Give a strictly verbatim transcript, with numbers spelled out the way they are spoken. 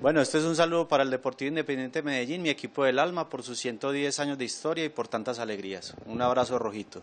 Bueno, este es un saludo para el Deportivo Independiente Medellín, mi equipo del alma, por sus ciento diez años de historia y por tantas alegrías. Un abrazo, Rojito.